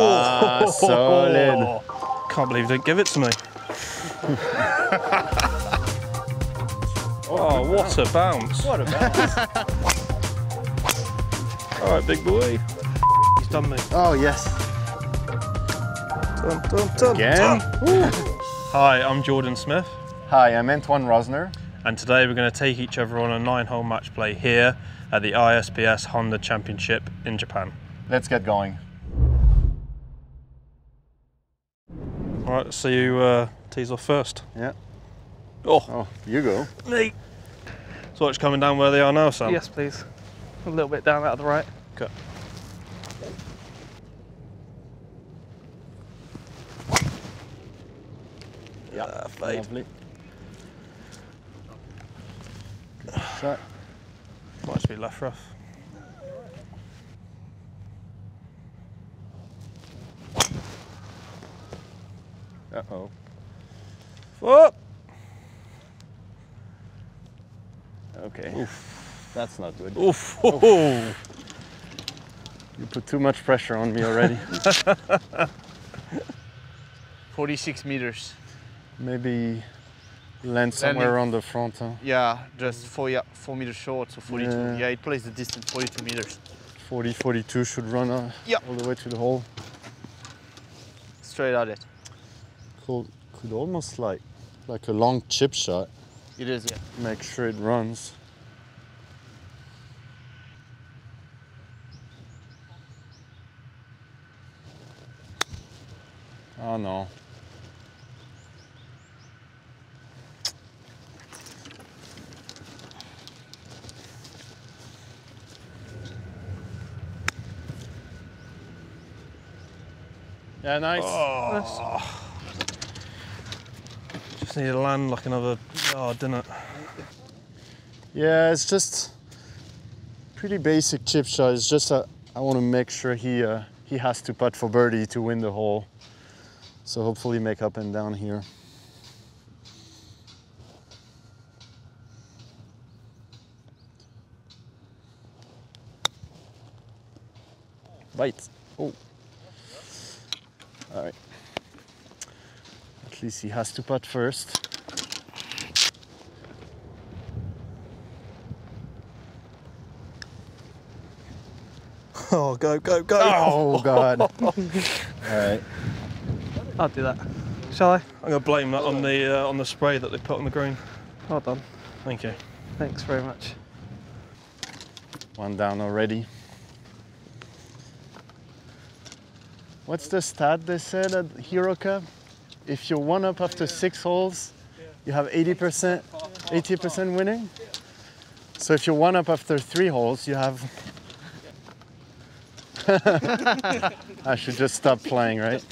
Ah, solid. Can't believe they give it to me. Oh, what a bounce. What a bounce. All right, big boy. He's done me. Oh, yes. Dun, dun, dun, again. Dun. Hi, I'm Jordan Smith. Hi, I'm Antoine Rozner. And today we're going to take each other on a 9-hole match play here at the ISPS Handa Championship in Japan. Let's get going. All right, so you tees off first. Yeah. Oh. Oh, you go. Me. So it's coming down where they are now, Sam? Yes, please. A little bit down out of the right. Okay. Yeah, lovely. Good shot. Might just be left rough. Uh-oh. Whoop! Okay. Oof. That's not good. Oof. Oof. Oof. You put too much pressure on me already. 46 meters. Maybe land somewhere around the front. Huh? Yeah, just four meters short, so 42. Yeah, yeah, it plays the distance, 42 meters. 40, 42 should run all the way to the hole. Straight at it. Could almost like a long chip shot. It is, yeah. Make sure it runs. Oh no. Yeah, nice. Oh. Just need to land like another yard, didn't it? Yeah, it's just pretty basic chip shot. It's just I want to make sure he has to putt for birdie to win the hole. So hopefully make up and down here. Bite. Oh. All right. At least he has to putt first. Oh, go, go, go! Oh, God. All right. I'll do that. Shall I? I'm gonna blame that on the spray that they put on the green. Well done. Thank you. Thanks very much. One down already. What's the stat they said at Hiroka? If you're one up after 6 holes, you have 80% winning. So if you're one up after 3 holes, you have... I should just stop playing, right?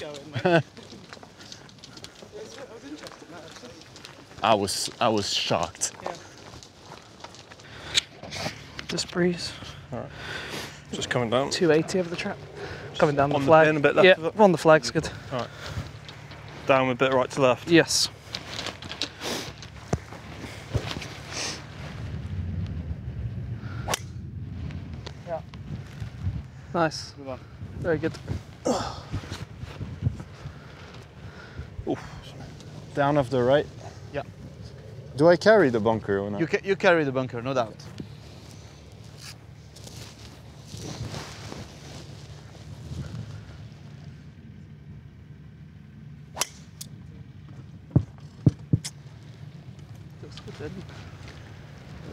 I was shocked. Just breeze. All right. Just coming down. 280 over the trap. Coming down the flag. A bit left of it. On the flag's good. All right. Down a bit right to left. Yes. Yeah. Nice. Good one. Very good. Oof. Down off the right. Yeah. Do I carry the bunker or not? You carry the bunker, no doubt.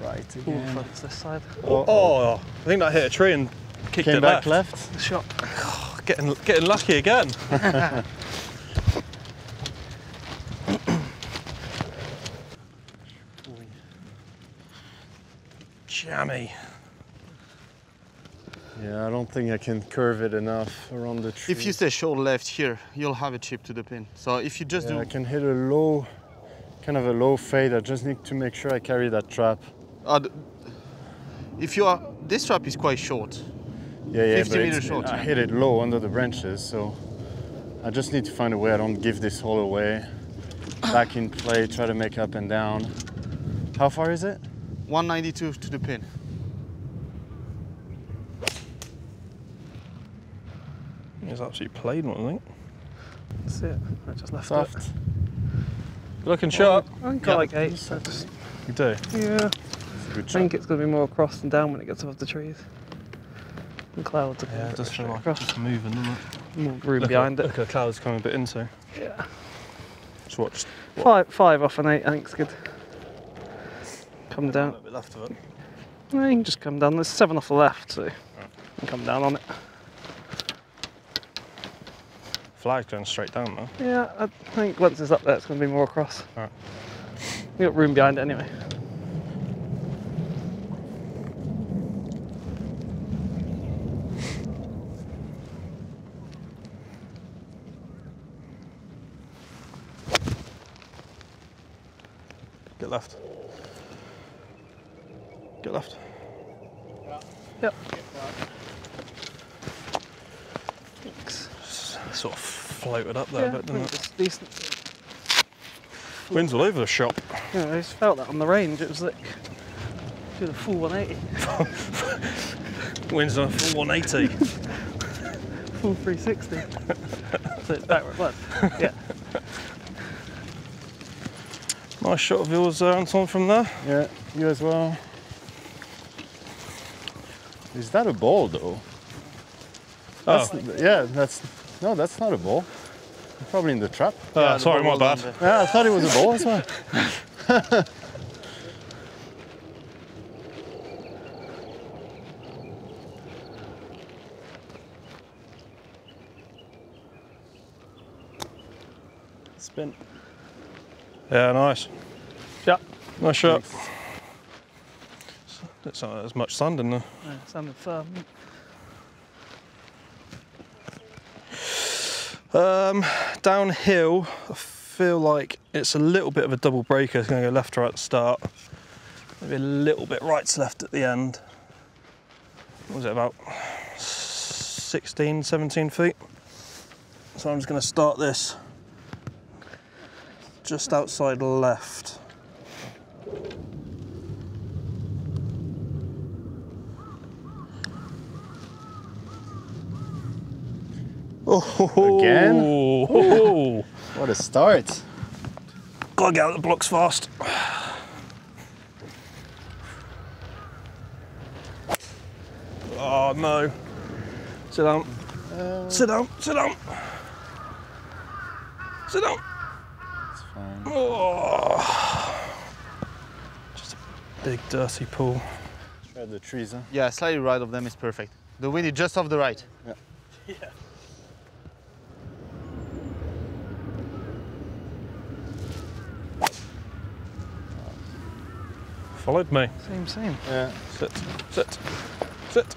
Right again. Ooh, this side. Oh, oh, I think that hit a tree and kicked it back left. The shot. Oh, getting lucky again. Jammy. Yeah, I don't think I can curve it enough around the tree. If you stay short left here, you'll have a chip to the pin. So if you just do... I can hit a low, kind of a low fade. I just need to make sure I carry that trap. This trap is quite short. Yeah, yeah, 50 meters short. I hit it low under the branches, so I just need to find a way I don't give this hole away. Back in play, try to make up and down. How far is it? 192 to the pin. Yeah, He's absolutely played one, I think. That's it. I just left soft. It. Looking sharp. I think I like 8. So just... You do? Yeah. I think it's going to be more across and down when it gets above the trees. And clouds are yeah, it does feel like just moving, doesn't it? More room look behind it. Look at the clouds coming a bit in, so. Yeah. Just watch. What? 5 off an 8, I think it's good. Come down. A little bit left of it. No, you can just come down. There's 7 off the left, so right. You can come down on it. Flag's going straight down, though. Yeah, I think once it's up there, it's going to be more across. All right. We've got room behind it anyway. Get left. Get left. Yeah. Yep. Sort of floated up there, yeah, a bit, didn't it? Decent. Wind's all over the shop. Yeah, I just felt that on the range. It was like did a full 180. Wind's on a full 180. Full 360. So it's backward blood. Yeah. Nice shot of yours there, Anton, from there. Yeah, you as well. Is that a ball, though? Oh. That's, yeah, that's... No, that's not a ball. You're probably in the trap. Yeah, sorry, my bad. Yeah, I thought it was a ball, that's why. Spin. Yeah, nice. Yeah. Nice shot. Thanks. That's not as much sand in there. Yeah, sand and firm. Downhill, I feel like it's a little bit of a double breaker. It's going to go left to right at the start. Maybe a little bit right to left at the end. What was it, about 16, 17 feet? So I'm just going to start this just outside left. Oh, again? Oh. What a start. Gotta get out of the blocks fast. Oh no. Sit down. Sit down, sit down. Sit down. It's fine. Oh. Just a big dirty pool. Try the trees, huh? Yeah, slightly right of them is perfect. The wind is just off the right. Yeah. Yeah. Followed me. Same, same. Yeah. Sit, sit, sit.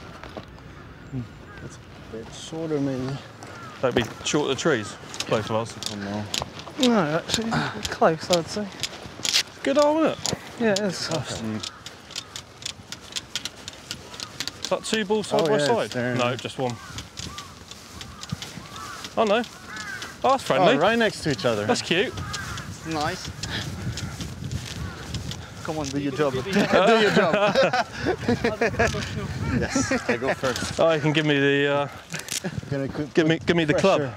That's a bit shorter, maybe. That'd be shorter trees. Close to us. Oh, no. No, actually, close, I'd say. Good old, isn't it? Yeah, it is. Okay. Is that 2 balls side by side? No, just 1. Oh no. Oh, that's friendly. Oh, right next to each other. That's cute. It's nice. Come on, do your job. Do your job. Yes, I go first. Oh, you can give me the. Give me the club.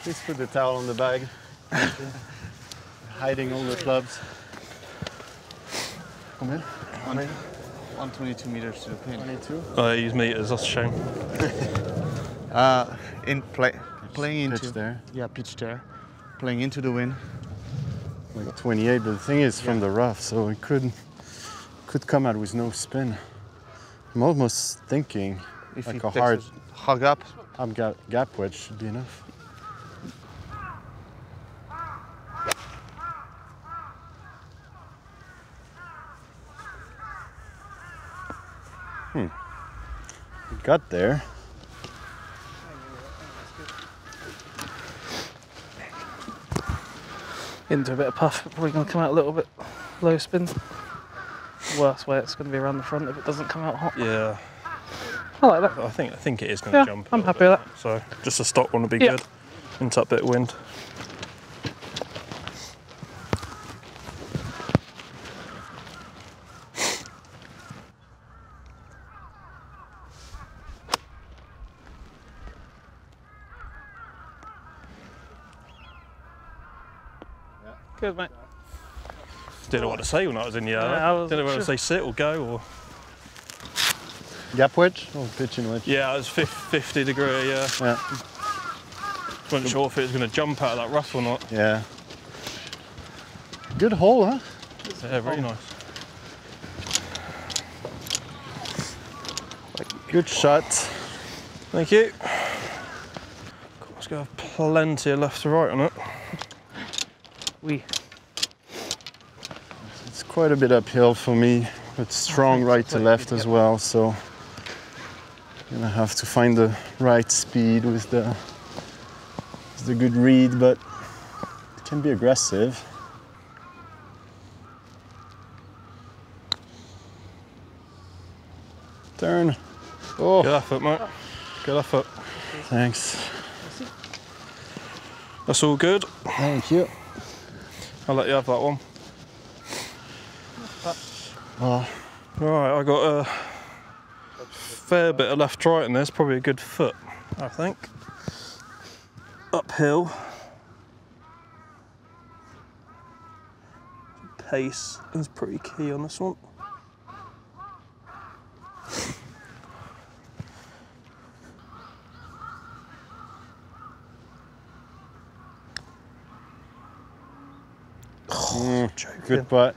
Please put the towel on the bag. Hiding all the clubs. Come in. Come in. 122 meters to the pin. 22. Oh, they use meters. That's a shame. In playing into pitch there. Yeah, pitch there. Playing into the wind. Like 28, but the thing is from the rough, so it could come out with no spin. I'm almost thinking if like a hard hug up. I've got gap wedge should be enough. Hmm. Got there. Into a bit of puff, but probably going to come out a little bit low spin. Worst way, it's going to be around the front if it doesn't come out hot. Yeah. I like that. I think it is going to jump. I'm happy with that. So just a stock one would be good. Into that bit of wind. Good, mate. Didn't know what to say when I was in the yard. Yeah, didn't know whether to say sit or go or... Gap wedge or pitching wedge? Yeah, it was 50 degree, yeah. Yeah. Just wasn't sure if it was going to jump out of that rough or not. Yeah. Good hole, huh? Yeah, very nice. Good shot. Thank you. Of course, it's going to have plenty of left to right on it. Oui. It's quite a bit uphill for me. It's strong right to left as well, so I'm gonna have to find the right speed with the good read, but it can be aggressive. Turn. Oh, good effort, mate. Good effort. Thanks. That's all good. Thank you. I'll let you have that one. Well, right, I got a fair bit of left-right in this, probably a good foot, I think. Uphill. Pace is pretty key on this one. Oh, good putt.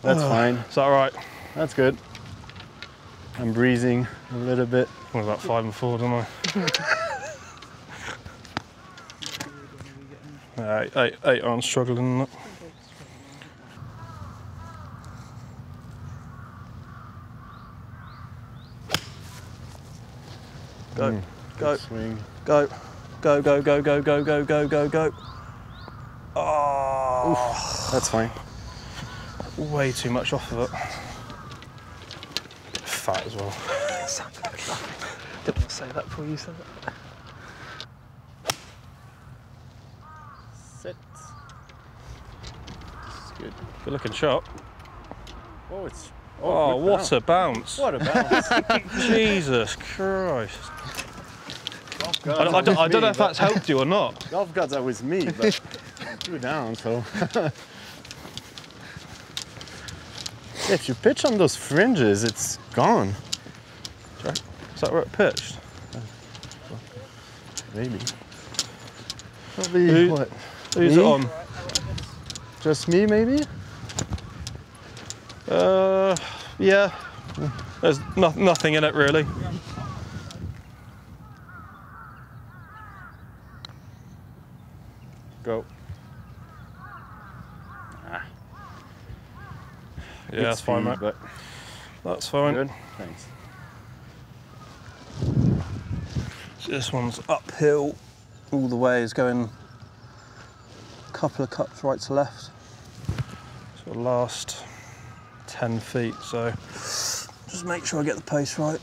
That's fine. Is that right? That's good. I'm breezing a little bit. What about 5 and 4, don't I? Eight aren't struggling, isn't it? Go, go, swing. Go, go, go, go, go, go, go, go, go, go. Oh, oof, that's fine. Way too much off of it. Fat as well. Didn't say that before you said that. Sit. This is good. Good looking shot. Oh, it's. Oh, what a bounce! What a bounce! Jesus Christ! I don't know if that's helped you or not. Golf gods are with me, but you're down, so. If you pitch on those fringes, it's gone. Is that where it pitched? Maybe. Probably what? Who's it on? Just me, maybe? Yeah. There's nothing in it, really. Go. Yeah, that's fine, mate. But that's fine. Good. Thanks. So this one's uphill all the way. Is going a couple of cuts right to left. So the last 10 feet. So just make sure I get the pace right.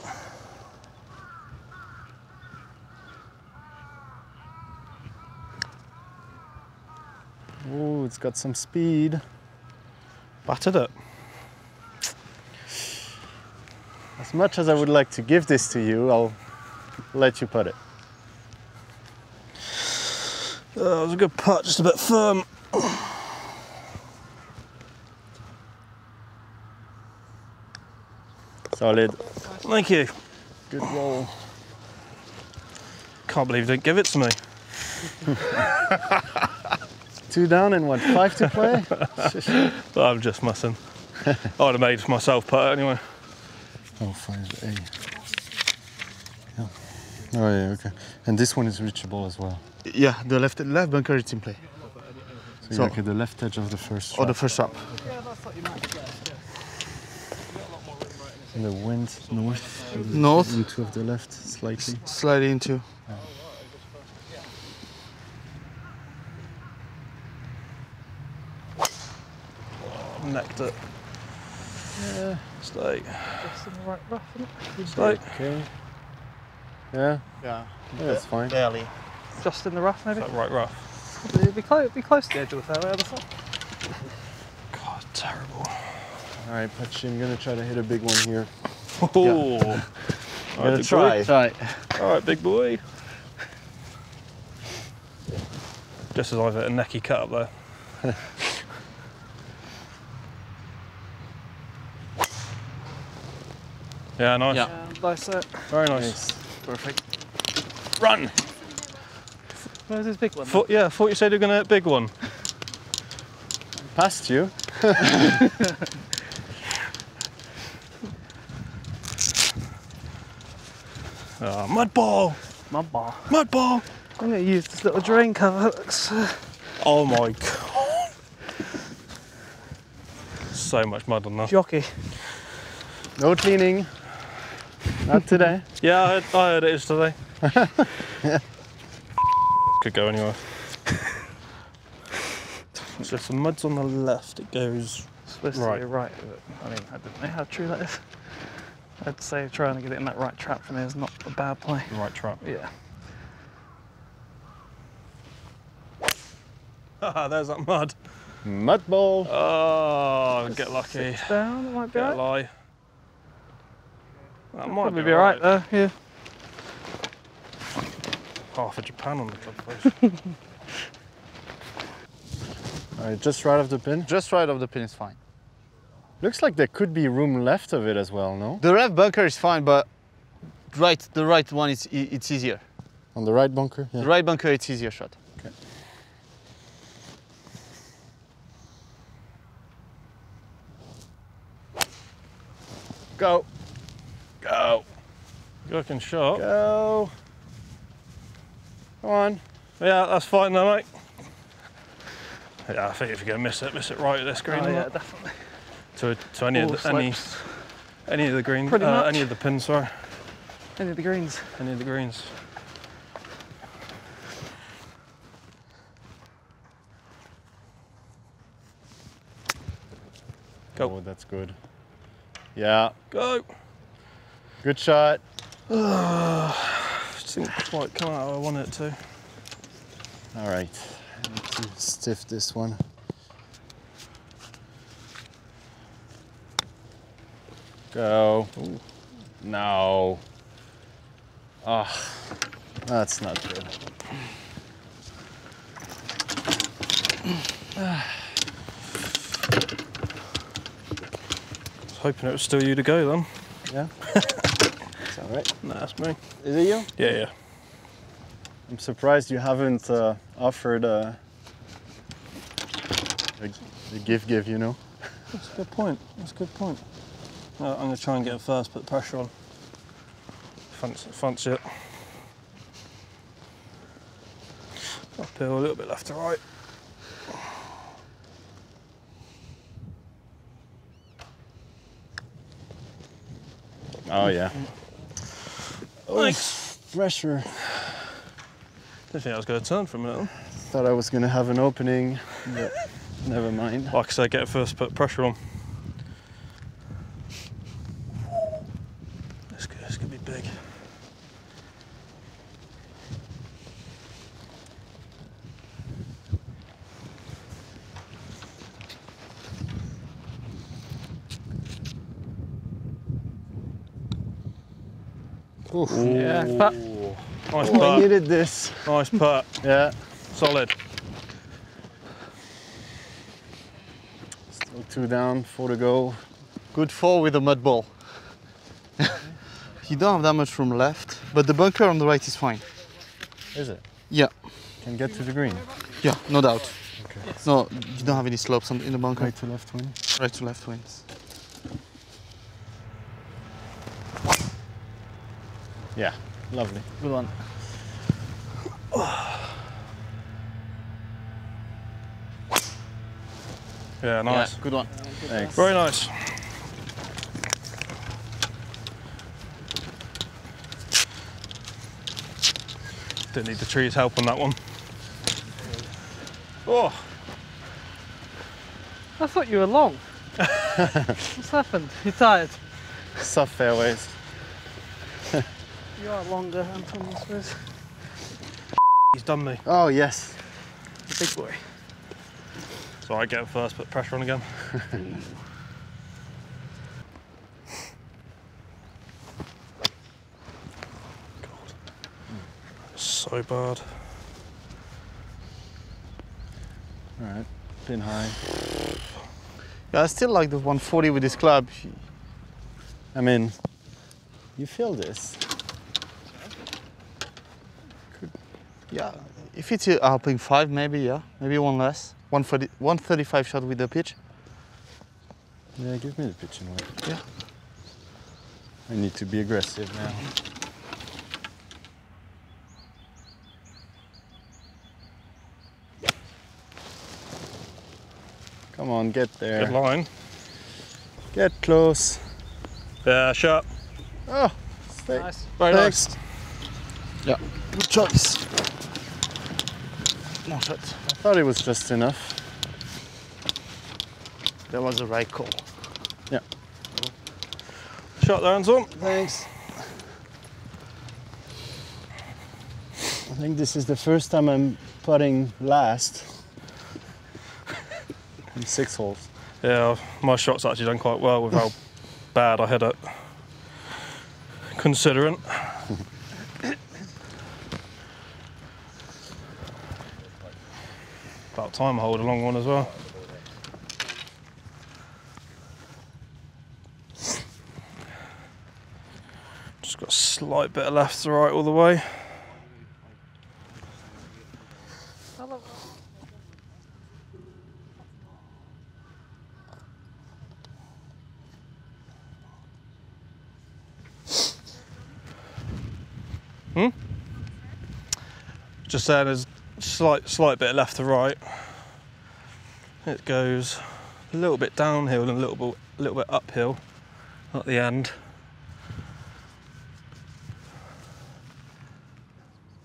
Oh, it's got some speed. Battered it. As much as I would like to give this to you, I'll let you putt it. That was a good putt, just a bit firm. Solid. Thank you. Good roll. Can't believe you didn't give it to me. 2 down and what, 5 to play? I'm just messing. I'd have made myself putt anyway. Oh, 5A. Yeah. Oh, yeah, okay. And this one is reachable as well. Yeah, the left bunker is in play. So, yeah, okay, the left edge of the first. Or the first up. Yeah, that's what you might get. And the wind north. North. Into of the left, slightly. Slightly into. Yeah. Oh, necked it. Yeah. Stay. Right rough, stay. Okay. Yeah. Yeah. That's fine. Barely. Just in the rough, maybe. That right rough. Be close to the edge of the fairway. God, terrible. All right, Pachi, I'm gonna try to hit a big one here. Oh. Yeah. All right, try. All right, big boy. Just as I've hit a necky cut up there. Yeah, nice. Yeah. Nice set. Very nice. Perfect. Run! Where's this big one? Yeah, I thought you said you were going to hit big one. Past you. Oh, mud ball! Mud ball. Mud ball! I'm going to use this little drain cover. Oh my god. So much mud on that. Jockey. No cleaning. Not today. Yeah, I heard it is today. Yeah. Could go anywhere. So if the mud's on the left, it goes supposed right. To be right. I mean, I don't know how true that is. I'd say trying to get it in that right trap from there is not a bad play. The right trap. Yeah. Ah, there's that mud. Mud ball. Oh, just get lucky. Down, it might be. Get right. A lie. That might probably be alright there, yeah. Oh, for Japan on the club, please. Alright, just right of the pin? Just right of the pin is fine. Looks like there could be room left of it as well, no? The left bunker is fine, but the right one, it's easier. On the right bunker? Yeah. The right bunker, it's easier shot. Okay. Go. Go. Good looking shot. Go. Come on. Yeah, that's fine though, mate. Yeah, I think if you're going to miss it right at this green. Oh, yeah, that? Definitely. To any of the green, any of the pins, sorry. Any of the greens. Any of the greens. Go. Oh, that's good. Yeah. Go. Good shot. Just didn't quite come out how I wanted it to. All right, I need to stiff this one. Go. Ooh. No. Ah, oh, that's not good. I was hoping it was still you to go then. Yeah. Is that right? No, that's me. Is it you? Yeah, yeah. I'm surprised you haven't offered a give, you know? That's a good point. That's a good point. I'm going to try and get it first, put the pressure on. Fancy it. Uphill, a little bit left to right. Oh, yeah. Thanks. Pressure. Didn't think I was going to turn for a minute. Thought I was going to have an opening, but never mind. Like I said, get it first, put pressure on. This could be big. Oof. Yeah. Putt. Nice putt. I needed this. Nice putt. Yeah. Solid. Still 2 down, 4 to go. Good 4 with a mud ball. You don't have that much room left, but the bunker on the right is fine. Is it? Yeah. Can get to the green? Yeah, no doubt. Okay. No, you don't have any slopes in the bunker. Right to left wing. Right to left wings. Yeah, lovely. Good one. Yeah, nice. Yeah, good one. Thanks. Very nice. Didn't need the tree's help on that one. Oh! I thought you were long. What's happened? You're tired. Soft fairways. You are longer, Antoine, I suppose. He's done me. Oh, yes. Big boy. So I get him first, put pressure on again. God. So bad. All right. pin high. Yeah, I still like the 140 with this club. I mean, you feel this. Yeah, if it's a hopping five, maybe, yeah, maybe one less. 135 shot with the pitch. Yeah, give me the pitch and wait. Yeah. I need to be aggressive now. Come on, get there. Good line. Get close. Yeah, shot. Oh, stay. Nice. Very nice. Yeah, good choice. More shot. I thought it was just enough. That was the right call. Yeah. Shot there, Antoine. Thanks. I think this is the first time I'm putting last in six holes. Yeah, my shot's actually done quite well with how bad I hit it, considering. About time I hold a long one as well. Just got a slight bit of left to right all the way. Hmm? Just saying there's slight bit left to right. It goes a little bit downhill and a little bit uphill at the end.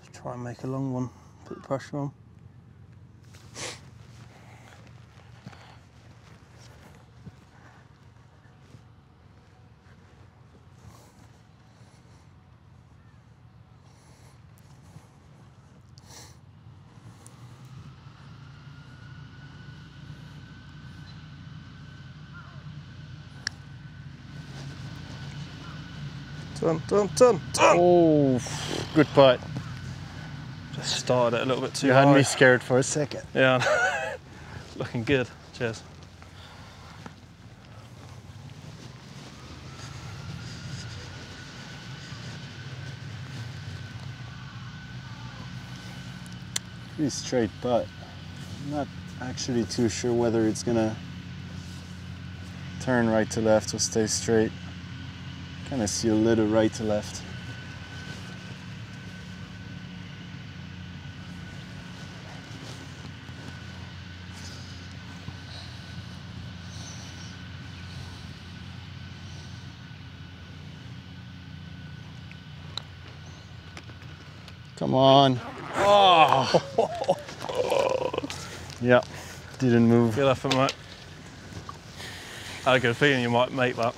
Let's try and make a long one, put the pressure on. Dun, dun, dun, dun. Oh, good putt. Just started it a little bit too high. You had me scared for a second. Yeah. Looking good. Cheers. Pretty straight putt. I'm not actually too sure whether it's gonna turn right to left or stay straight. Kind of see a little right to left. Come on. Oh. Yeah, didn't move. Good effort, mate. I had a good feeling you might make that.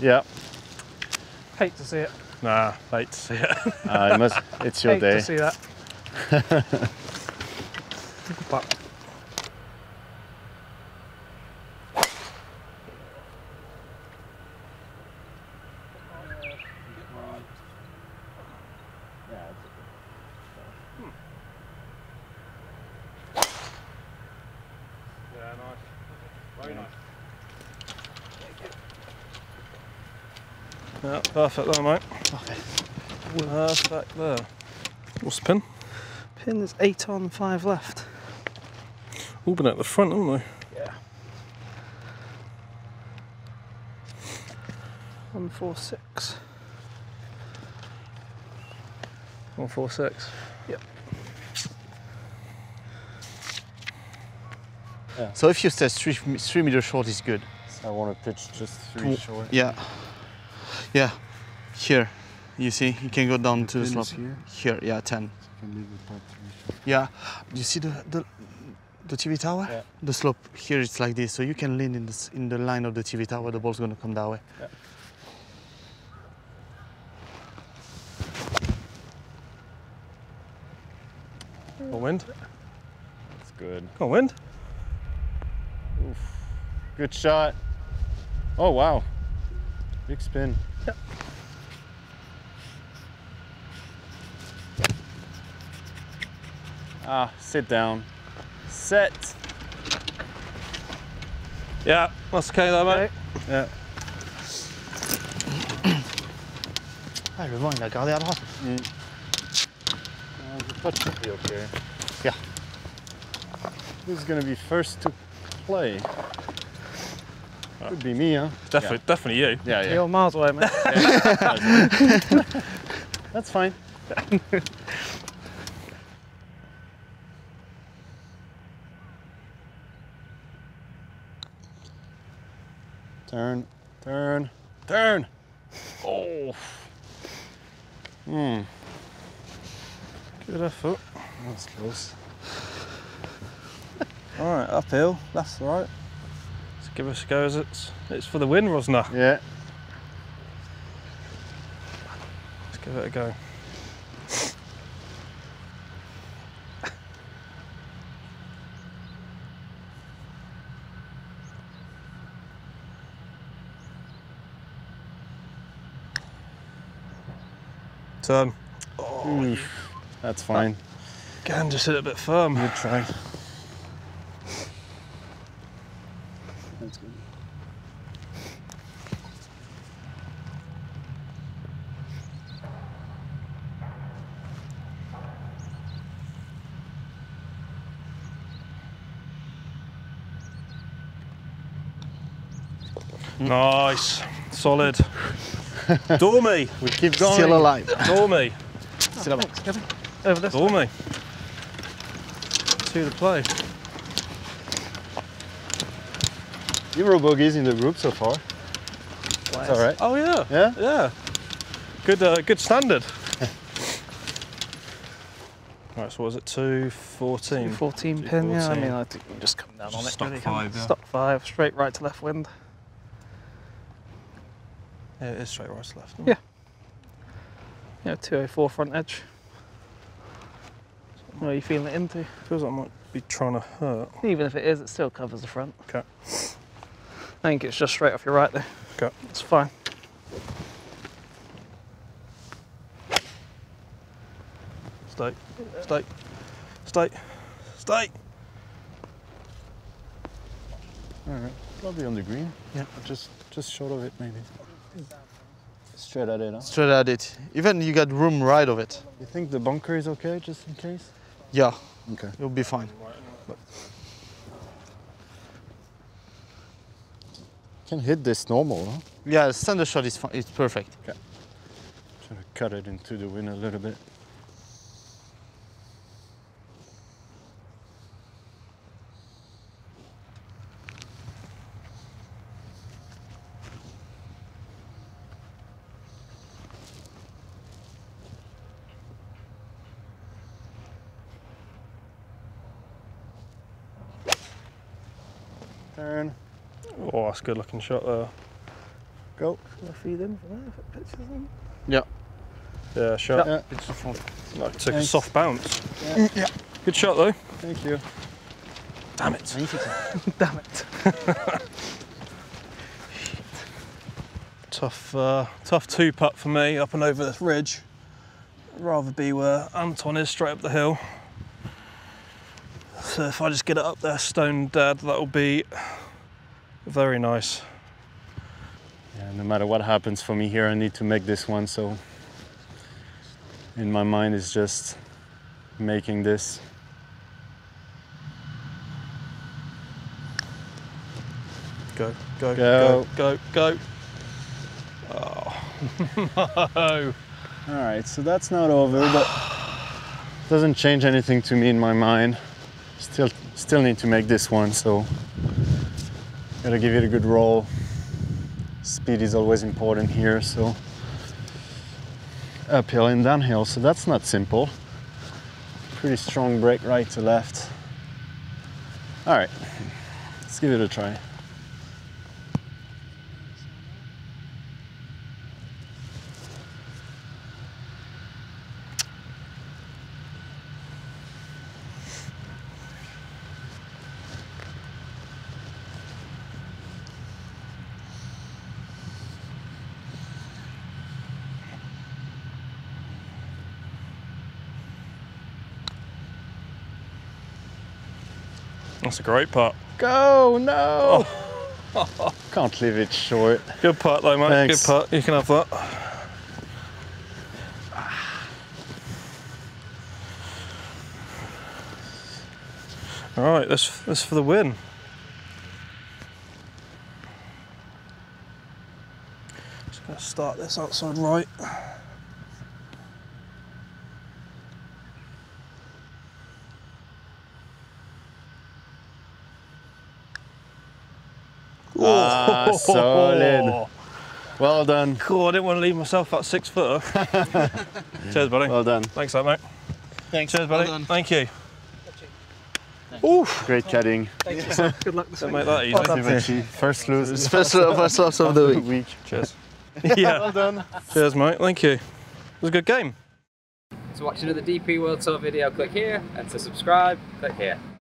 Yeah. Hate to see it. Nah, hate to see it. It's your day. Hate to see that. Yeah, nice. Very nice. Yeah, perfect there, mate. Okay. Perfect there. What's the pin? Pin is 8 on 5 left. All been at the front, haven't they? Yeah. 146. 146. Yep. Yeah. So if you stay 3 meters short, is good. So I want to pitch just 3 short. Yeah. Yeah, here, you see, you can go down to the slope. Here, yeah, 10. So you can leave the pot 3 short. Yeah, you see the TV tower? Yeah. The slope here is like this, so you can lean in the line of the TV tower. The ball's gonna come that way. Yeah. Go wind. That's good. Go wind. Oof. Good shot. Oh wow. Big spin. Yep. Ah, sit down. Set. Yeah, that's okay though, mate. Yeah. I remind that guy the other one. Yeah. This is going to be first to play. Could be me, huh? Definitely, definitely you. Yeah, yeah. You're miles away, mate. That's fine. Turn, turn, turn. Oh. Hmm. Good effort. That's close. All right, uphill. That's all right. Let's give us a go. As it's for the win, Rozner. Yeah. Let's give it a go. Turn. Oh, that's fine. Again, just hit it a bit firm. Good try. That's good. Nice. Solid. Dormy. We keep going. Still alive. Dormy. Still alive. Over this. Dormy. To the play. You were bogeys in the group so far. That's all right. Oh yeah. Yeah. Yeah. Good. Good standard. All right. So what was it? 214. 214 pin. Yeah. I mean, I think you can just come down on it. Stock five. Yeah. Stock five. Straight right to left wind. Yeah, it is straight right to left. Yeah. Yeah, 204 front edge. What are you feeling it into? Feels like I might be trying to hurt. Even if it is, it still covers the front. Okay. I think it's just straight off your right there. Okay. It's fine. Stay. Stay. Stay. Stay. Alright. Probably on the green. Yeah. Just short of it maybe. Straight at it, huh? Straight at it. Even you got room right of it. You think the bunker is okay, just in case? Yeah. Okay. It'll be fine. But can hit this normal, huh? Yeah, standard shot is fine. It's perfect. Okay. Try to cut it into the wind a little bit. Turn. Oh, that's a good looking shot there. Go. Should I feed in for that if it pitches in? Yeah. Yeah, shot. Yeah. No, it took a soft bounce. Yeah. Yeah. Good shot though. Thank you. Damn it. Damn it. Tough two putt for me up and over this ridge. I'd rather be where Anton is, straight up the hill. So if I just get it up there stone dead, that'll be very nice. Yeah, no matter what happens for me here, I need to make this one, so in my mind it's just making this. Go, go, go, go, go, go. Oh, no. All right, so that's not over, but it doesn't change anything to me in my mind. Still need to make this one, so gotta give it a good roll. Speed is always important here, so uphill and downhill, so that's not simple. Pretty strong break right to left. All right, let's give it a try. That's a great putt. Go, no! Oh. Can't leave it short. Good putt though, mate. Thanks. Good putt. You can have that. All right, that's for the win. Just gonna start this outside right. Ah, solid. Well done. Cool. I didn't want to leave myself that 6-footer. Cheers, buddy. Well done. Thanks, mate. Thanks. Cheers, buddy. Well done. Thank you. Oof. Great chatting. Thank you. Yeah. Good luck this week. Make that easy. Thank you. First loss of the week. Cheers. Yeah. Well done. Cheers, mate. Thank you. It was a good game. To watch another DP World Tour video, click here, and to subscribe, click here.